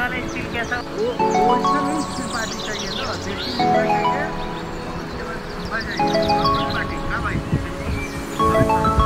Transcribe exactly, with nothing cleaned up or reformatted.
वाला स्टील कैसा वो ओरिजिनल स्टील पार्टी चाहिए ना, देसी पार्टी है उसके बाद पार्टी ना भाई।